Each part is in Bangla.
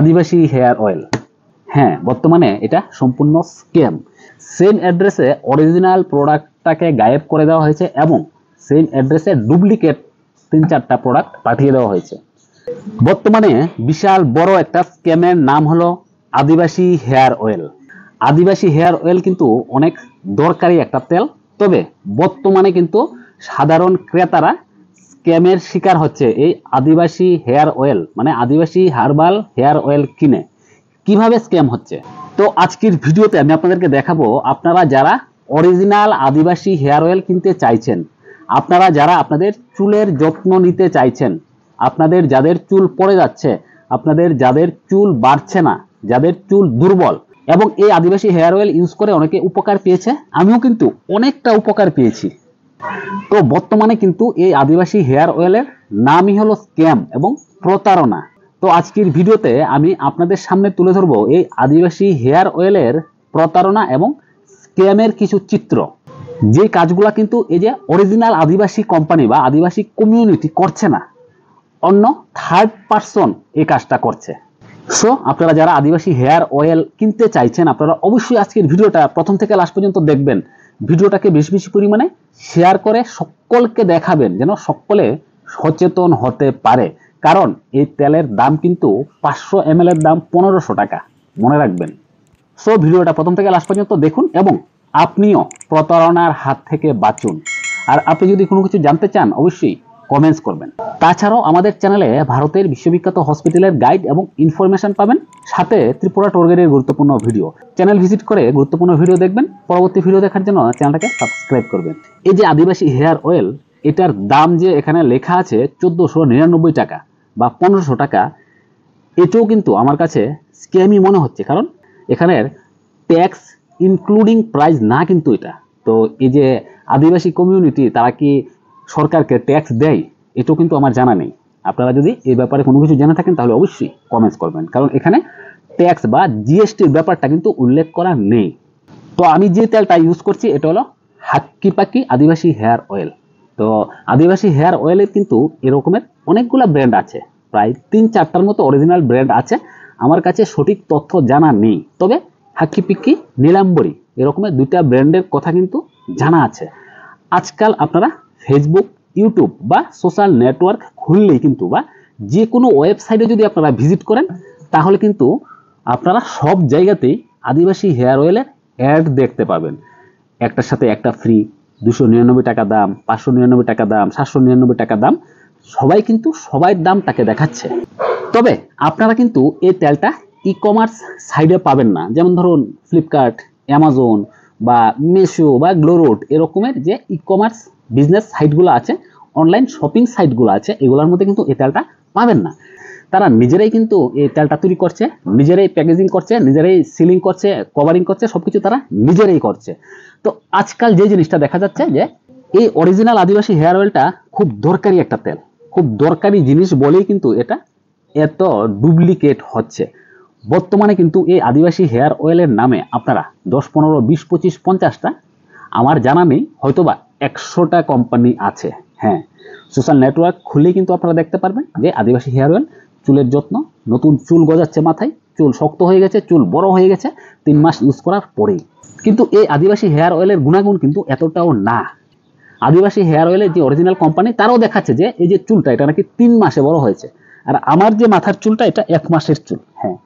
আদিবাসী হেয়ার অয়েল। হ্যাঁ, বর্তমানে এটা সম্পূর্ণ স্ক্যাম। সেম অ্যাড্রেসে অরিজিনাল প্রোডাক্টটাকে গায়েব করে দেওয়া হয়েছে এবং সেম অ্যাড্রেসে ডুপ্লিকেট 3-4টা প্রোডাক্ট পাঠিয়ে দেওয়া হয়েছে। বর্তমানে বিশাল বড় একটা স্ক্যামের নাম হলো Adivasi hair oil. Adivasi hair oil কিন্তু অনেক দরকারি একটা তেল, তবে বর্তমানে কিন্তু সাধারণ ক্রেতারা স্ক্যামের শিকার হচ্ছে এই আদিবাসী হেয়ার অয়েল, মানে আদিবাসী হার্বাল হেয়ার অয়েল কিনে। কিভাবে স্ক্যাম হচ্ছে, তো আজকের ভিডিওতে আমি আপনাদেরকে দেখাবো। আপনারা যারা অরিজিনাল আদিবাসী হেয়ার অয়েল কিনতে চাইছেন, আপনারা যারা আপনাদের চুলের যত্ন নিতে চাইছেন, আপনাদের যাদের চুল পড়ে যাচ্ছে, আপনাদের যাদের চুল বাড়ছে না, যাদের চুল দুর্বল, এবং এই আদিবাসী হেয়ার অয়েল ইউজ করে অনেকে উপকার পেয়েছে। আমিও কিন্তু অনেকটা উপকার পেয়েছি। তো বর্তমানে কিন্তু এই আদিবাসী হেয়ার অয়েলের নামই হলো স্ক্যাম এবং প্রতারণা। তো আজকের ভিডিওতে আমি আপনাদের সামনে তুলে ধরবো এই আদিবাসী হেয়ার অয়েলের প্রতারণা এবং স্ক্যামের কিছু চিত্র, যে কাজগুলা কিন্তু এই যে অরিজিনাল আদিবাসী কোম্পানি বা আদিবাসী কমিউনিটি করছে না, অন্য থার্ড পার্সন এই কাজটা করছে। সো আপনারা যারা আদিবাসী হেয়ার অয়েল কিনতে চাইছেন, আপনারা অবশ্যই আজকের ভিডিওটা প্রথম থেকে লাস্ট পর্যন্ত দেখবেন। ভিডিওটাকে বেশি পরিমাণে শেয়ার করে সকলকে দেখাবেন, যেন সকলে সচেতন হতে পারে। কারণ এই তেলের দাম কিন্তু 500 ml এর দাম 1500 টাকা, মনে রাখবেন। সো ভিডিওটা প্রথম থেকে লাস্ট পর্যন্ত দেখুন এবং আপনিও প্রতারণার হাত থেকে বাঁচুন। আর আপনি যদি কোনো কিছু জানতে চান, অবশ্যই কমেন্টস করবেন। তাছাড়াও আমাদের চ্যানেলে ভারতের বিশ্ববিখ্যাত হসপিটালের গাইড এবং ইনফরমেশন পাবেন, সাথে ত্রিপুরা ট্যুরের গুরুত্বপূর্ণ ভিডিও। চ্যানেল ভিজিট করে গুরুত্বপূর্ণ ভিডিও দেখবেন। পরবর্তী ভিডিও দেখার জন্য চ্যানেলটাকে সাবস্ক্রাইব করবেন। এই যে আদিবাসী হেয়ার অয়েল, এটার দাম যে এখানে লেখা আছে 1499 টাকা বা 1500 টাকা, এটাও কিন্তু আমার কাছে স্ক্যামই মনে হচ্ছে। কারণ এখানের ট্যাক্স ইনক্লুডিং প্রাইস না কিন্তু এটা। তো এই যে আদিবাসী কমিউনিটি, তারা কি সরকারকে ট্যাক্স দেয়? এটাও কিন্তু আমার জানা নেই। আপনারা যদি এই ব্যাপারে কোনো কিছু জানা থাকেন তাহলে অবশ্যই কমেন্টস করবেন, কারণ এখানে ট্যাক্স বা জিএসটির ব্যাপারটা কিন্তু উল্লেখ করা নেই। তো আমি যে তেলটা ইউজ করছি এটা হলো হাক্কিপাকি আদিবাসী হেয়ার অয়েল। তো আদিবাসী হেয়ার অয়েলের কিন্তু এরকমের অনেকগুলো ব্র্যান্ড আছে, প্রায় 3-4টার মতো অরিজিনাল ব্র্যান্ড আছে। আমার কাছে সঠিক তথ্য জানা নেই, তবে হাক্কিপিকি, নীলাম্বরী, এরকমের 2টা ব্র্যান্ডের কথা কিন্তু জানা আছে। আজকাল আপনারা ফেসবুক, ইউটিউব বা সোশ্যাল নেটওয়ার্ক খুললেই কিন্তু, বা যে কোনো ওয়েবসাইটে যদি আপনারা ভিজিট করেন, তাহলে কিন্তু আপনারা সব জায়গাতেই আদিবাসী হেয়ার অয়েলের অ্যাড দেখতে পাবেন। একটার সাথে একটা ফ্রি, 299 টাকা দাম, 599 টাকা দাম, 799 টাকা দাম, সবাই কিন্তু সবাই দামটাকে দেখাচ্ছে। তবে আপনারা কিন্তু এই তেলটা ই-কমার্স সাইডে পাবেন না। যেমন ধরুন ফ্লিপকার্ট, অ্যামাজন বা মিশো বা গ্লোরোড, এরকমের যে ই-কমার্স বিজনেস সাইটগুলো আছে, অনলাইন শপিং সাইটগুলো আছে, এগুলোর মধ্যে কিন্তু এই তেলটা পাবেন না। তারা নিজেরাই কিন্তু এই তেলটা তৈরি করছে, নিজেরাই প্যাকেজিং করছে, নিজেরাই সিলিং করছে, কভারিং করছে, সব কিছু তারা নিজেরাই করছে। তো আজকাল যে জিনিসটা দেখা যাচ্ছে, যে এই অরিজিনাল আদিবাসী হেয়ার অয়েলটা খুব দরকারি একটা তেল, খুব দরকারি জিনিস বলেই কিন্তু এটা এত ডুপ্লিকেট হচ্ছে। বর্তমানে কিন্তু এই আদিবাসী হেয়ার অয়েলের নামে আপনারা 10, 15, 20, 25, 50টা, আমার জানা নেই, হয়তোবা 100টা কোম্পানি আছে। হ্যাঁ, সোশ্যাল নেটওয়ার্ক খুললেই কিন্তু আপনারা দেখতে পারবেন যে আদিবাসী হেয়ার অয়েল চুলের যত্ন, নতুন চুল গজাচ্ছে মাথায়, চুল শক্ত হয়ে গেছে, চুল বড় হয়ে গেছে 3 মাস ইউজ করার পরেই। কিন্তু এই আদিবাসী হেয়ার অয়েলের গুণাগুণ কিন্তু এতটাও না। আদিবাসী হেয়ার অয়েলের যে অরিজিনাল কোম্পানি, তারাও দেখাচ্ছে যে এই যে চুলটা, এটা নাকি 3 মাসে বড় হয়েছে। আর আমার যে মাথার চুলটা, এটা 1 মাসের চুল। হ্যাঁ,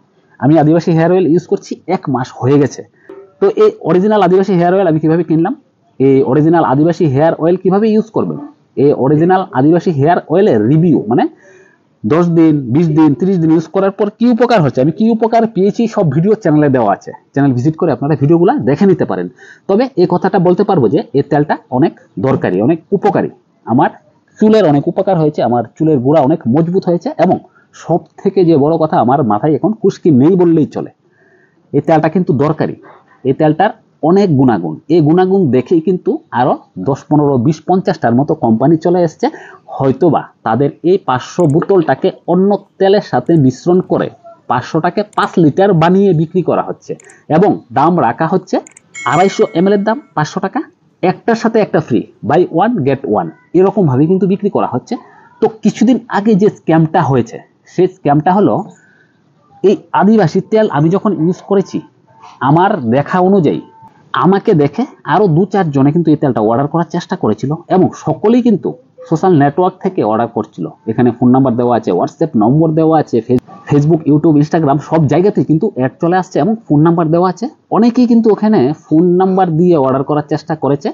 আমি আদিবাসী হেয়ার অয়েল ইউজ করছি 1 মাস হয়ে গেছে। তো এই অরিজিনাল আদিবাসী হেয়ার অয়েল আমি কীভাবে কিনলাম, এই অরিজিনাল আদিবাসী হেয়ার অয়েল কীভাবে ইউজ করবেন, এই অরিজিনাল আদিবাসী হেয়ার অয়েলের রিভিউ, মানে 10 দিন, 20 দিন, 30 দিন ইউজ করার পর কি উপকার হচ্ছে, আমি কি উপকার পেয়েছি, সব ভিডিও চ্যানেলে দেওয়া আছে। চ্যানেল ভিজিট করে আপনারা ভিডিওগুলো দেখে নিতে পারেন। তবে এই কথাটা বলতে পারবো যে এই তেলটা অনেক দরকারি, অনেক উপকারী। আমার চুলের অনেক উপকার হয়েছে, আমার চুলের গোড়া অনেক মজবুত হয়েছে, এবং সব থেকে যে বড় কথা, আমার মাথায় এখন খুশকি নেই বললেই চলে। এই তেলটা কিন্তু দরকারি। এই তেলটার অনেক গুণাগুণ, এই গুণাগুণ দেখেই কিন্তু আরও 10, 15, 20, 50টার মতো কোম্পানি চলে এসছে। হয়তোবা তাদের এই 500 বোতলটাকে অন্য তেলের সাথে মিশ্রণ করে 500টাকে 5 লিটার বানিয়ে বিক্রি করা হচ্ছে, এবং দাম রাখা হচ্ছে 250 ml এর দাম 500 টাকা, একটার সাথে একটা ফ্রি, বাই 1 গেট 1, এরকমভাবে কিন্তু বিক্রি করা হচ্ছে। তো কিছুদিন আগে যে স্ক্যামটা হয়েছে, সেই স্ক্যামটা হলো এই আদিবাসী তেল আমি যখন ইউজ করেছি, আমার দেখা অনুযায়ী আমাকে দেখে আরও 2-4 জনে কিন্তু এই তেলটা অর্ডার করার চেষ্টা করেছিল এবং সকলেই কিন্তু সোশ্যাল নেটওয়ার্ক থেকে অর্ডার করছিল। এখানে ফোন নাম্বার দেওয়া আছে, হোয়াটসঅ্যাপ নম্বর দেওয়া আছে, ফেসবুক, ইউটিউব, ইনস্টাগ্রাম সব জায়গাতেই কিন্তু অ্যাড চলে আসছে এবং ফোন নাম্বার দেওয়া আছে। অনেকেই কিন্তু ওখানে ফোন নাম্বার দিয়ে অর্ডার করার চেষ্টা করেছে,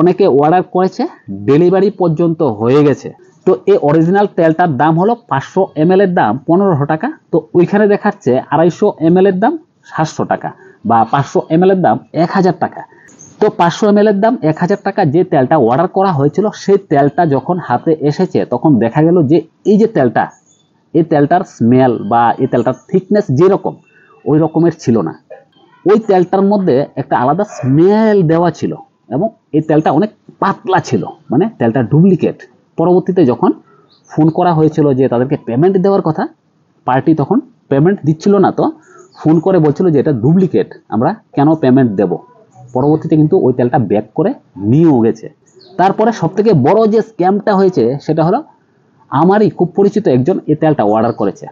অনেকে অর্ডার করেছে, ডেলিভারি পর্যন্ত হয়ে গেছে। তো এই অরিজিনাল তেলটার দাম হলো 500 ml এর দাম 1500 টাকা, তো ওইখানে দেখাচ্ছে 250 ml এর দাম 700 টাকা বা 500 ml এর দাম 1000 টাকা। তো 500 ml এর দাম 1000 টাকা যে তেলটা অর্ডার করা হয়েছিল, সেই তেলটা যখন হাতে এসেছে তখন দেখা গেল যে এই যে তেলটা, এই তেলটার স্মেল বা এই তেলটার থিকনেস যেরকম ওই রকমের ছিল না। ওই তেলটার মধ্যে একটা আলাদা স্মেল দেওয়া ছিল এবং এই তেলটা অনেক পাতলা ছিল, মানে তেলটা ডুপ্লিকেট। পরবর্তীতে যখন ফোন করা হয়েছিল যে তাদেরকে পেমেন্ট দেওয়ার কথা, পার্টি তখন পেমেন্ট দিচ্ছিল না, তো ফোন করে বলছিল যে এটা ডুপ্লিকেট, আমরা কেন পেমেন্ট দেব। পরবর্তীতে কিন্তু ওই তেলটা ব্যাক করে নিয়েও গেছে। তারপরে সবথেকে বড় যে স্ক্যামটা হয়েছে সেটা হলো, আমারই খুব পরিচিত একজন এই তেলটা অর্ডার করেছে।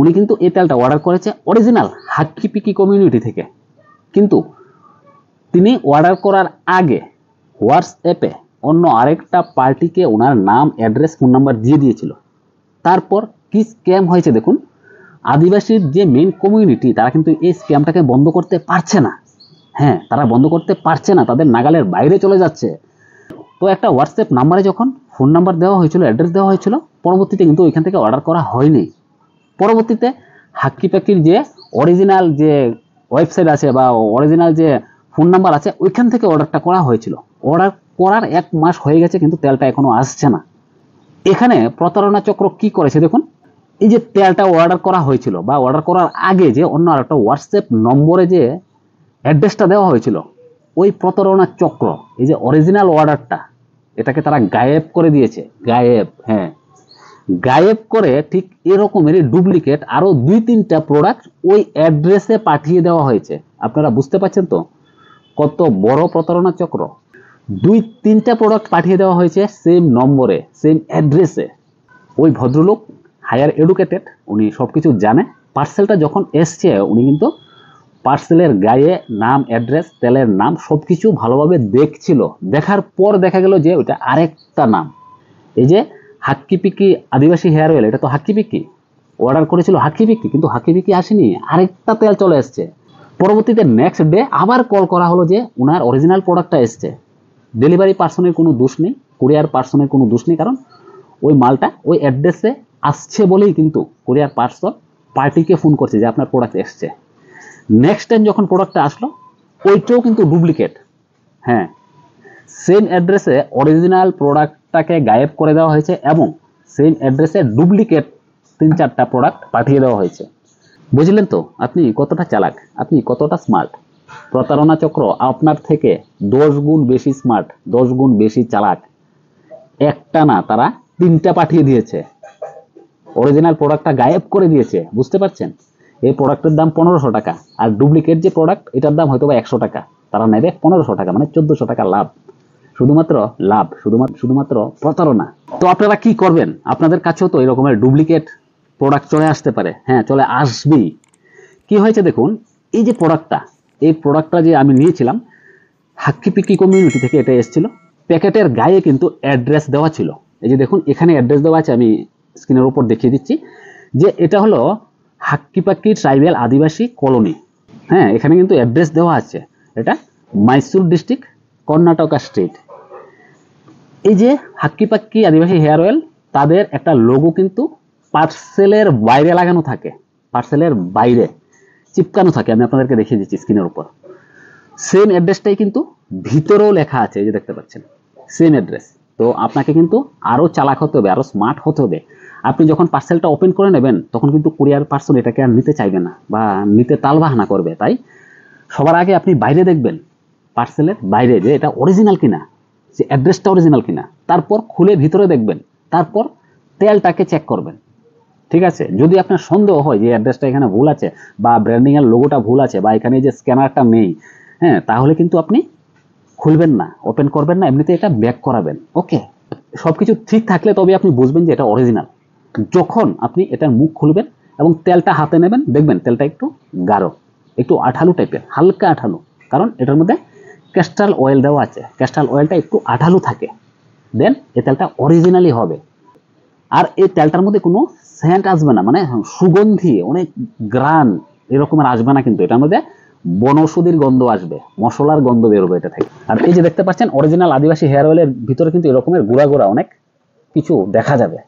উনি কিন্তু এই তেলটা অর্ডার করেছে অরিজিনাল হাক্কিপিকি কমিউনিটি থেকে, কিন্তু তিনি অর্ডার করার আগে হোয়াটসঅ্যাপে অন্য আরেকটা পার্টিকে ওনার নাম, অ্যাড্রেস, ফোন নাম্বার দিয়ে দিয়েছিল। তারপর কি স্ক্যাম হয়েছে দেখুন। আদিবাসীর যে মেন কমিউনিটি তারা কিন্তু এই স্ক্যামটাকে বন্ধ করতে পারছে না। হ্যাঁ, তারা বন্ধ করতে পারছে না, তাদের নাগালের বাইরে চলে যাচ্ছে। তো একটা হোয়াটসঅ্যাপ নাম্বারে যখন ফোন নাম্বার দেওয়া হয়েছিল, অ্যাড্রেস দেওয়া হয়েছিল, পরবর্তীতে কিন্তু ওইখান থেকে অর্ডার করা হয়নি। পরবর্তীতে হাক্কিপিকির যে অরিজিনাল যে ওয়েবসাইট আছে বা অরিজিনাল যে ফোন নাম্বার আছে ওইখান থেকে অর্ডারটা করা হয়েছিল। অর্ডার করার 1 মাস হয়ে গেছে কিন্তু তেলটা এখনও আসছে না। এখানে প্রতারণা চক্র কী করেছে দেখুন। এই যে তেলটা অর্ডার করা হয়েছিল বা অর্ডার করার আগে যে অন্য আরেকটা হোয়াটসঅ্যাপ নম্বরে যে অ্যাড্রেসটা দেওয়া হয়েছিল, ওই প্রতারণা চক্র এই যে অরিজিনাল অর্ডারটা এটাকে তারা গায়েব করে দিয়েছে। গায়েব, হ্যাঁ, গায়েব করে ঠিক এরকমেরই ডুপ্লিকেট আরও 2-3টা প্রোডাক্ট ওই অ্যাড্রেসে পাঠিয়ে দেওয়া হয়েছে। আপনারা বুঝতে পারছেন তো কত বড় প্রতারণা চক্র। 2-3টা প্রোডাক্ট পাঠিয়ে দেওয়া হয়েছে সেম নম্বরে, সেম অ্যাড্রেসে। ওই ভদ্রলোক হায়ার এডুকেটেড, উনি সব কিছু জানে। পার্সেলটা যখন এসছে উনি কিন্তু পার্সেলের গায়ে নাম, অ্যাড্রেস, তেলের নাম সব কিছু ভালোভাবে দেখছিল। দেখার পর দেখা গেল যে ওইটা আরেকটা নাম। এই যে হাক্কিপিকি আদিবাসী হেয়ার অয়েল, এটা তো হাক্কিপিকি অর্ডার করেছিল হাক্কিপিকি, কিন্তু হাক্কিপিকি আসেনি, আরেকটা তেল চলে এসছে। পরবর্তীতে নেক্সট ডে আবার কল করা হলো যে ওনার অরিজিনাল প্রোডাক্টটা এসছে। ডেলিভারি পার্সনের কোনো দোষ নেই, কুরিয়ার পার্সনের কোনো দোষ নেই, কারণ ওই মালটা ওই অ্যাড্রেসে আসছে বলেই কিন্তু কুরিয়ার পার্সন পার্টিকে ফোন করছে যে আপনার প্রোডাক্ট এসছে। নেক্সট টাইম যখন প্রোডাক্টটা আসলো ওইটাও কিন্তু ডুপ্লিকেট। হ্যাঁ, সেম অ্যাড্রেসে অরিজিনাল প্রোডাক্টটাকে গায়েব করে দেওয়া হয়েছে এবং সেম অ্যাড্রেসে ডুপ্লিকেট 3-4টা প্রোডাক্ট পাঠিয়ে দেওয়া হয়েছে। বুঝলেন তো আপনি কতটা চালাক, আপনি কতটা স্মার্ট। প্রতারণা চক্র আপনার থেকে 10 গুণ বেশি স্মার্ট, 10 গুণ বেশি চালাক। একটা না, তারা 3টা পাঠিয়ে দিয়েছে, অরিজিনাল প্রোডাক্টটা গায়েব করে দিয়েছে। বুঝতে পারছেন, এই প্রোডাক্টের দাম 1500 টাকা আর ডুপ্লিকেট যে প্রোডাক্ট এটার দাম হয়তো বা 100 টাকা, তারা নেবে 1500 টাকা, মানে 1400 টাকা লাভ। শুধুমাত্র লাভ, শুধুমাত্র প্রতারণা। তো আপনারা কি করবেন? আপনাদের কাছেও তো এরকমের ডুপ্লিকেট প্রোডাক্ট চলে আসতে পারে। হ্যাঁ, চলে আসবেই। কি হয়েছে দেখুন, এই যে প্রোডাক্টটা, এই প্রোডাক্টটা যে আমি নিয়েছিলাম হাক্কিপিকি কমিউনিটি থেকে এটা এসেছিল। প্যাকেটের গায়ে কিন্তু অ্যাড্রেস দেওয়া ছিল। এই যে দেখুন এখানে অ্যাড্রেস দেওয়া আছে, আমি স্ক্রিনের উপর দেখিয়ে দিচ্ছি যে এটা হলো হাক্কিপাকি ট্রাইবেল আদিবাসী কলোনি। হ্যাঁ, এখানে কিন্তু অ্যাড্রেস দেওয়া আছে, এটা মাইসুর ডিস্ট্রিক্ট, কর্ণাটকা স্টেট। এই যে হাক্কিপাকি আদিবাসী হেয়ার অয়েল, তাদের একটা লোগো কিন্তু পার্সেলের বাইরে লাগানো থাকে, পার্সেলের বাইরে চিপকানো থাকে। আমি আপনাদেরকে দেখিয়ে দিচ্ছি স্ক্রিনের উপর। সেম অ্যাড্রেসটাই কিন্তু ভিতরেও লেখা আছে, এই যে দেখতে পাচ্ছেন সেম অ্যাড্রেস। তো আপনাকে কিন্তু আরও চালাক হতে হবে, আরও স্মার্ট হতে হবে। আপনি যখন পার্সেলটা ওপেন করে নেবেন তখন কিন্তু কুরিয়ার পার্সন এটাকে আর নিতে চাইবে না বা নিতে তালবাহানা করবে। তাই সবার আগে আপনি বাইরে দেখবেন, পার্সেলের বাইরে, যে এটা অরিজিনাল কিনা, যে অ্যাড্রেসটা অরিজিনাল কিনা। তারপর খুলে ভিতরে দেখবেন, তারপর তেলটাকে চেক করবেন। ঠিক আছে, যদি আপনার সন্দেহ হয় যে অ্যাড্রেসটা এখানে ভুল আছে বা ব্র্যান্ডিংয়ের লোগোটা ভুল আছে বা এখানে যে স্ক্যানারটা নেই, হ্যাঁ, তাহলে কিন্তু আপনি খুলবেন না, ওপেন করবেন না, এমনিতে এটা ব্যাক করাবেন। ওকে, সব কিছু ঠিক থাকলে তবে আপনি বুঝবেন যে এটা অরিজিনাল। যখন আপনি এটার মুখ খুলবেন, এবং তেলটা হাতে নেবেন, দেখবেন তেলটা একটু গাঢ়, একটু আঠালো টাইপের, হালকা আঠালো, কারণ এটার মধ্যে ক্যাস্টর অয়েল দেওয়া আছে, ক্যাস্টর অয়েলটা একটু আঠালো থাকে, দেন এই তেলটা অরিজিনালি হবে। আর এই তেলটার মধ্যে কোনো সেন্ট আসবে না, মানে সুগন্ধি অনেক গ্রান এরকমের আসবে না, কিন্তু এটার মধ্যে বনৌষধির গন্ধ আসবে, মশলার গন্ধ বেরোবে এটা থেকে। আর এই যে দেখতে পাচ্ছেন অরিজিনাল আদিবাসী হেয়ার অয়েলের ভিতরে কিন্তু এরকমের গুঁড়া গুঁড়া অনেক কিছু দেখা যাবে,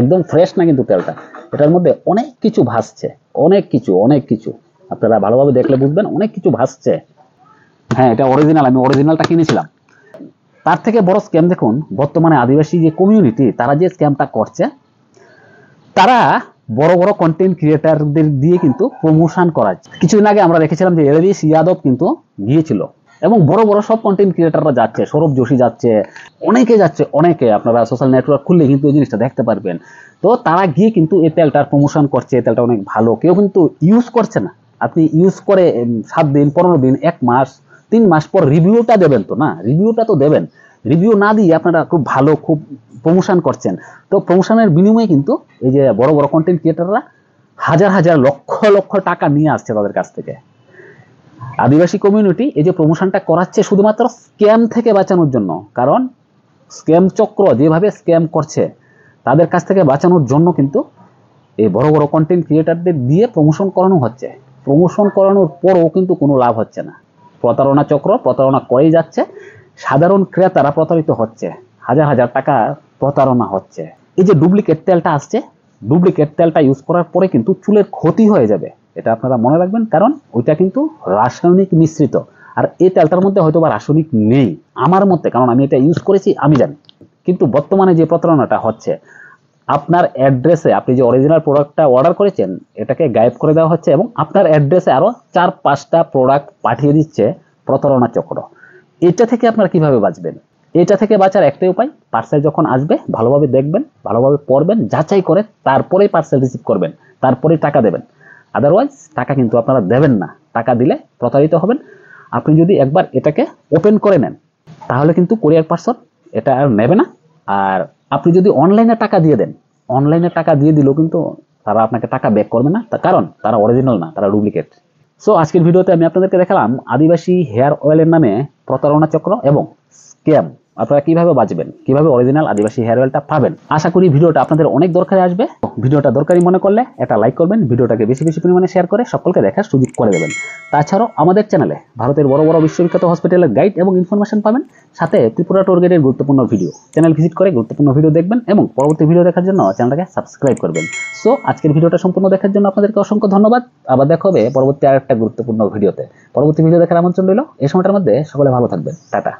একদম ফ্রেশ না কিন্তু তেলটা, এটার মধ্যে অনেক কিছু ভাসছে, অনেক কিছু আপনারা ভালোভাবে দেখলে বুঝবেন অনেক কিছু ভাসছে। হ্যাঁ, এটা অরিজিনাল, আমি অরিজিনালটা কিনেছিলাম। তার থেকে বড় স্ক্যাম দেখুন বর্তমানে আদিবাসী যে কমিউনিটি, তারা যে স্ক্যামটা করছে, তারা বড় বড় কন্টেন্ট ক্রিয়েটারদের দিয়ে কিন্তু প্রমোশন করাচ্ছে। কিছুদিন আগে আমরা দেখেছিলাম যে এরিস যাদব কিন্তু গিয়েছিল, এবং বড় বড় সব কন্টেন্ট ক্রিয়েটাররা যাচ্ছে, সৌরভ যোশী যাচ্ছে, অনেকে আপনারা সোশ্যাল নেটওয়ার্ক খুললে কিন্তু এই জিনিসটা দেখতে পারবেন। তো তারা গিয়ে কিন্তু এই তেলটার প্রমোশন করছে, এই তেলটা অনেক ভালো, কেউ কিন্তু ইউজ করছে না। আপনি ইউজ করে 7 দিন, 15 দিন, 1 মাস, 3 মাস পর রিভিউটা দেবেন তো, না রিভিউটা তো দেবেন, রিভিউ না দিয়ে আপনারা খুব ভালো, খুব প্রমোশন করছেন। তো প্রমোশনের বিনিময়ে কিন্তু এই যে বড় বড় কন্টেন্ট ক্রিয়েটাররা হাজার হাজার লক্ষ টাকা নিয়ে আসছে তাদের কাছ থেকে। আদিবাসী কমিউনিটি এই যে প্রমোশনটা করাচ্ছে শুধুমাত্র স্ক্যাম থেকে বাঁচানোর জন্য, কারণ স্ক্যাম চক্র যেভাবে স্ক্যাম করছে তাদের কাছ থেকে বাঁচানোর জন্য কিন্তু এই বড় বড় কন্টেন্ট ক্রিয়েটারদের দিয়ে প্রমোশন করানো হচ্ছে। প্রমোশন করানোর পরও কিন্তু কোনো লাভ হচ্ছে না, প্রতারণা চক্র প্রতারণা করেই যাচ্ছে, সাধারণ ক্রেতারা প্রতারিত হচ্ছে, হাজার হাজার টাকা প্রতারণা হচ্ছে। এই যে ডুপ্লিকেট তেলটা আসছে, ডুপ্লিকেট তেলটা ইউজ করার পরে কিন্তু চুলের ক্ষতি হয়ে যাবে, এটা আপনারা মনে রাখবেন, কারণ ওইটা কিন্তু রাসায়নিক মিশ্রিত, আর এই তেলটার মধ্যে হয়তো বা রাসায়নিক নেই আমার মতে, কারণ আমি এটা ইউজ করেছি, আমি জানি। কিন্তু বর্তমানে যে প্রতারণাটা হচ্ছে, আপনার অ্যাড্রেসে আপনি যে অরিজিনাল প্রোডাক্টটা অর্ডার করেছেন এটাকে গায়েব করে দেওয়া হচ্ছে, এবং আপনার অ্যাড্রেসে আরও 4-5টা প্রোডাক্ট পাঠিয়ে দিচ্ছে প্রতারণা চক্র। এটা থেকে আপনারা কিভাবে বাঁচবেন? এটা থেকে বাঁচার একটাই উপায়, পার্সেল যখন আসবে ভালোভাবে দেখবেন, ভালোভাবে পড়বেন, যাচাই করে তারপরেই পার্সেল রিসিভ করবেন, তারপরেই টাকা দেবেন। আদারওয়াইজ টাকা কিন্তু আপনারা দেবেন না, টাকা দিলে প্রতারিত হবেন। আপনি যদি একবার এটাকে ওপেন করে নেন তাহলে কিন্তু কুরিয়ার পার্সন এটা আর নেবে না। আর আপনি যদি অনলাইনে টাকা দিয়ে দেন, অনলাইনে টাকা দিয়ে দিলেও কিন্তু তারা আপনাকে টাকা ব্যাক করবে না, কারণ তারা অরিজিনাল না, তারা ডুপ্লিকেট। সো আজকের ভিডিওতে আমি আপনাদেরকে দেখালাম আদিবাসী হেয়ার অয়েলের নামে প্রতারণা চক্র এবং স্ক্যাম, আপনারা কিভাবে বাঁচবেন, কিভাবে অরিজিনাল আদিবাসী হেয়ার অয়েলটা পাবেন। আশা করি ভিডিওটা আপনাদের অনেক দরকারে আসবে। ভিডিওটা দরকারি মনে করলে একটা লাইক করবেন, ভিডিওটাকে বেশি পরিমাণে শেয়ার করে সকলকে দেখার সুযোগ করে দেবেন। তাছাড়াও আমাদের চ্যানেলে ভারতের বড় বড় বিশ্ববিখ্যাত হসপিটালের গাইড এবং ইনফরমেশন পাবেন, সাথে ত্রিপুরা টোর গাইডের গুরুত্বপূর্ণ ভিডিও। চ্যানেল ভিজিট করে গুরুত্বপূর্ণ ভিডিও দেখবেন এবং পরবর্তী ভিডিও দেখার জন্য চ্যানেলটাকে সাবস্ক্রাইব করবেন। সো আজকের ভিডিওটা সম্পূর্ণ দেখার জন্য আপনাদেরকে অসংখ্য ধন্যবাদ। আবার দেখা হবে পরবর্তী আরেকটা গুরুত্বপূর্ণ ভিডিওতে। পরবর্তী ভিডিও দেখার আমন্ত্রণ রইল। এই সময়টার মধ্যে সকলে ভালো থাকবেন। টাটা।